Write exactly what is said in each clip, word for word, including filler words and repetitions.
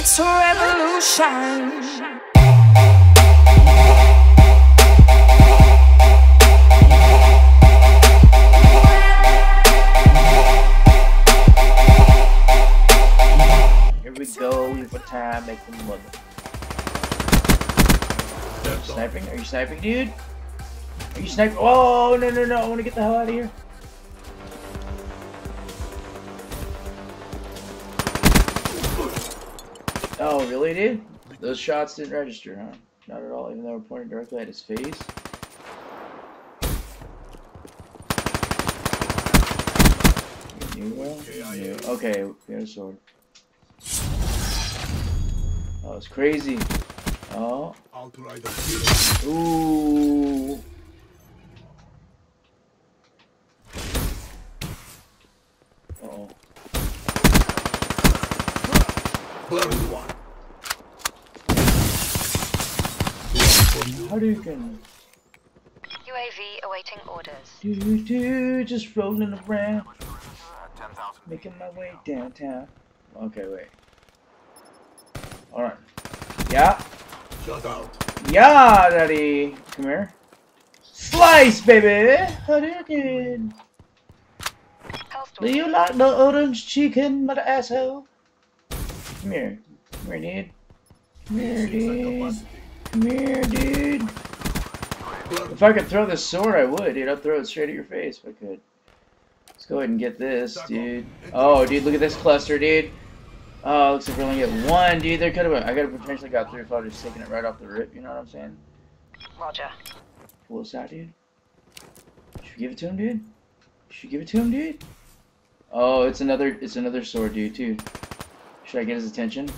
It's a revolution. Here we go, we put time, make them mother. Are you sniping? Are you sniping, dude? Are you sniping? Oh, no, no, no, I want to get the hell out of here. Oh, really, dude? Those shots didn't register, huh? Not at all, even though we're pointing directly at his face. You knew well? You knew. Okay, we got a sword. Oh, it's crazy. Oh. Ooh. Uh-oh. How do you get me? U A V awaiting orders. Do do do, just rolling around, making my way downtown. Okay, wait. All right. Yeah. Shut out. Yeah, daddy. Come here. Slice, baby. How do you get? Do you like the orange chicken, mother asshole? Come here. Come here, dude. Come here, dude. Come here, dude. If I could throw this sword, I would, dude. I'd throw it straight at your face if I could. Let's go ahead and get this, dude. Oh, dude, look at this cluster, dude. Oh, looks like we're only get one, dude. There could have been. I could have potentially got three if I was just taking it right off the rip, you know what I'm saying? Roger. Pull this out, dude. Should we give it to him, dude? Should we give it to him, dude? Oh, it's another it's another sword, dude, too. Should I get his attention?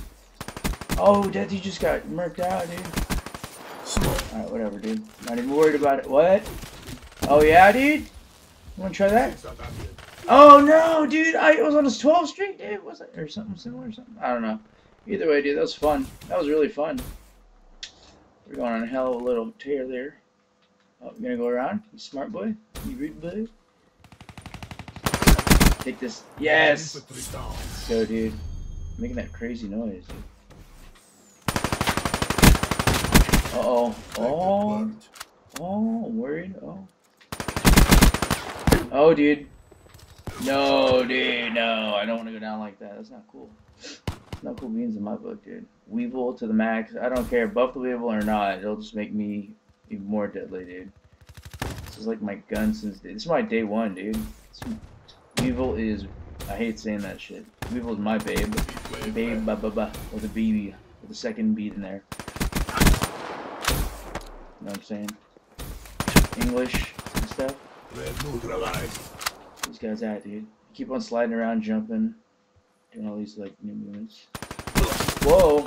Oh, Daddy just got murked out, dude. Alright, whatever, dude. Not even worried about it. What? Oh, yeah, dude? You wanna try that? Oh, no, dude! I was on his twelve streak, dude! Was it? Or something similar or something? I don't know. Either way, dude, that was fun. That was really fun. We're going on a hell of a little tear there. Oh, I'm gonna go around. You smart boy? You rude boy? Take this. Yes! Let's go, dude. Making that crazy noise, dude. Uh oh. Oh. Oh, I'm worried. Oh. Oh, dude. No, dude. No, I don't want to go down like that. That's not cool. That's not cool beans in my book, dude. Weevil to the max. I don't care. Buff the Weevil or not. It'll just make me even more deadly, dude. This is like my gun since day. This is my day one, dude. It's Weevil is. I hate saying that shit. Weevil is my babe. Babe, ba ba ba. With a B. With a second beat in there. You know what I'm saying? English and stuff. These guys out, dude. Keep on sliding around, jumping, doing all these like new movements. Whoa!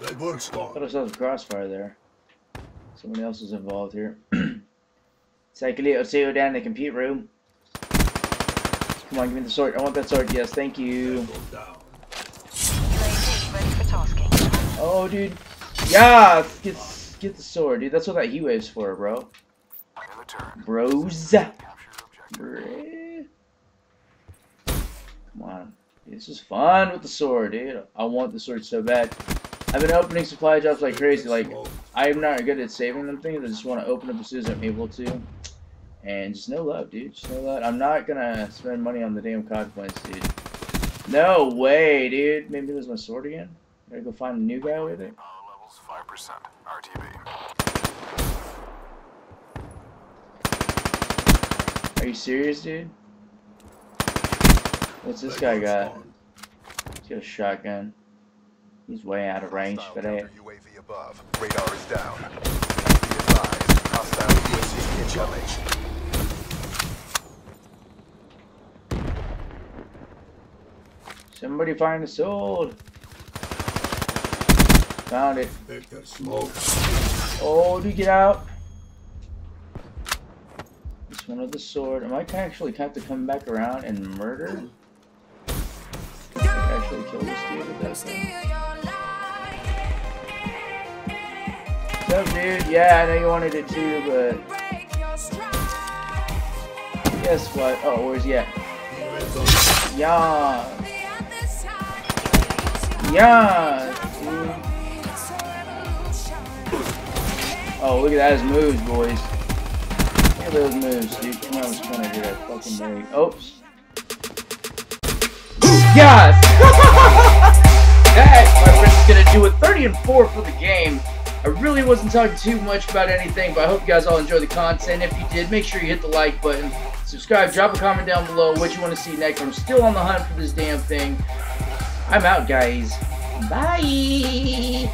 That works. Thought I saw some crossfire there. Someone else is involved here. Cycle, I'll see you down in the compute room. Come on, give me the sword. I want that sword. Yes, thank you. Ready for tasking. Oh, dude. Yeah, it's. Get the sword, dude. That's what that heatwave's for, bro. Bros. Bruh. Come on. Dude, this is fun with the sword, dude. I want the sword so bad. I've been opening supply jobs like crazy. Like, I'm not good at saving them things. I just want to open up as soon as I'm able to. And just no love, dude. Just no love. I'm not going to spend money on the damn C O D points, dude. No way, dude. Maybe lose my sword again. Gotta go find a new guy with it. Five percent R T B. Are you serious, dude? What's this guy got? He's got a shotgun. He's way out of range for that. U A V above. Radar is down. Hostile U A V in H L H. Somebody find a sword. Found it. Smoke. Oh, dude, get out. This one with the sword. Am I actually have to come back around and murder? I actually kill this dude with that thing. What's up, dude? Yeah, I know you wanted it too, but... Guess what? Oh, where's he at? Yeah. Yeah. Oh, look at those moves, boys. Look at those moves, dude. Come on, I was trying to do that fucking move. Oops. Yes! That, my friends, is going to do it. thirty and four for the game. I really wasn't talking too much about anything, but I hope you guys all enjoy the content. If you did, make sure you hit the like button, subscribe, drop a comment down below what you want to see next. I'm still on the hunt for this damn thing. I'm out, guys. Bye!